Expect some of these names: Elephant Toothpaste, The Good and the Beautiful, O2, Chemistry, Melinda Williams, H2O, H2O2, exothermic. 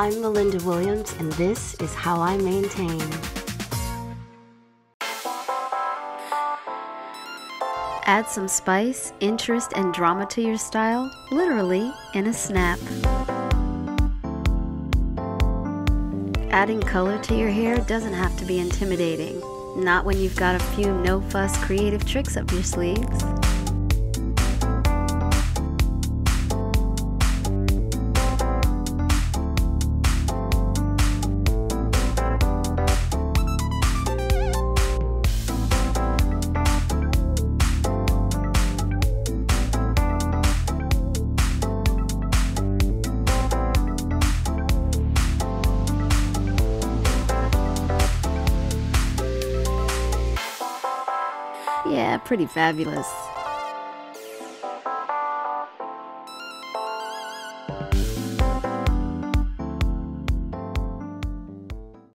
I'm Melinda Williams, and this is how I maintain. Add some spice, interest, and drama to your style, literally in a snap. Adding color to your hair doesn't have to be intimidating. Not when you've got a few no-fuss creative tricks up your sleeves. Yeah, pretty fabulous.